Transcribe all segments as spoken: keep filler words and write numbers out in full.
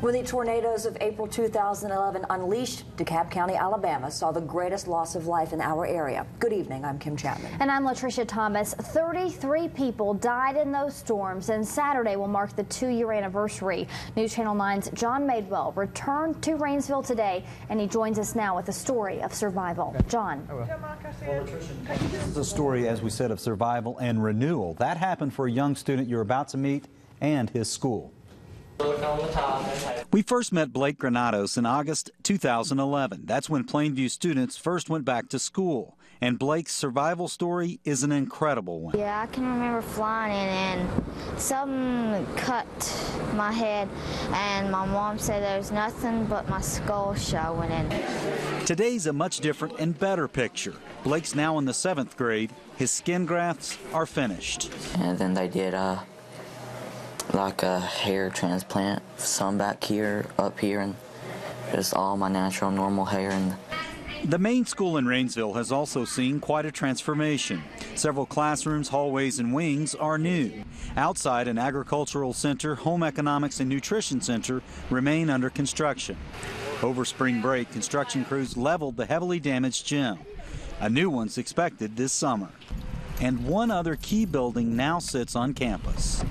When the tornadoes of April two thousand eleven unleashed, DeKalb County, Alabama, saw the greatest loss of life in our area. Good evening, I'm Kim Chapman. And I'm Latricia Thomas. thirty-three people died in those storms, and Saturday will mark the two-year anniversary. News Channel nine's John Madewell returned to Rainsville today, and he joins us now with a story of survival. John. This is a story, as we said, of survival and renewal. That happened for a young student you're about to meet and his school. We first met Blake Granados in August two thousand eleven. That's when Plainview students first went back to school. And Blake's survival story is an incredible one. Yeah, I can remember flying in and something cut my head, and my mom said there's nothing but my skull showing in. Today's a much different and better picture. Blake's now in the seventh grade. His skin grafts are finished. And then they did a... Uh, like a hair transplant, some back here, up here, and just all my natural normal hair. And the main school in Rainsville has also seen quite a transformation. Several classrooms, hallways, and wings are new. Outside, an agricultural center, home economics and nutrition center remain under construction. Over spring break, construction crews leveled the heavily damaged gym. A new one's expected this summer. And one other key building now sits on campus.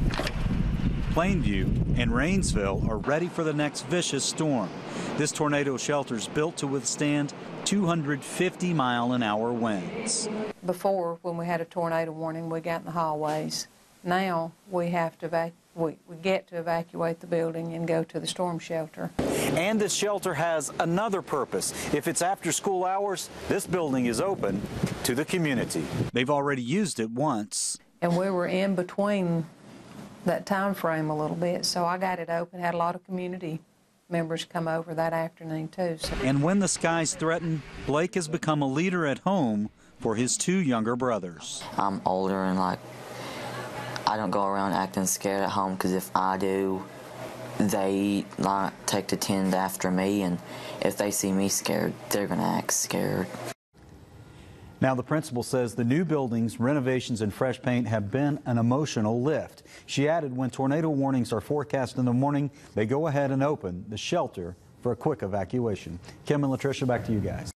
Plainview and Rainsville are ready for the next vicious storm. This tornado shelter is built to withstand two hundred fifty mile an hour winds. Before, when we had a tornado warning, we got in the hallways. Now we have to evac we, we get to evacuate the building and go to the storm shelter. And this shelter has another purpose. If it's after school hours, this building is open to the community. They've already used it once. And we were in between that time frame a little bit, so I got it open, had a lot of community members come over that afternoon too. So. And when the skies threaten, Blake has become a leader at home for his two younger brothers. I'm older, and like, I don't go around acting scared at home, because if I do, they like take to tend after me, and if they see me scared, they're gonna act scared. Now, the principal says the new buildings, renovations, and fresh paint have been an emotional lift. She added when tornado warnings are forecast in the morning, they go ahead and open the shelter for a quick evacuation. Kim and Latricia, back to you guys.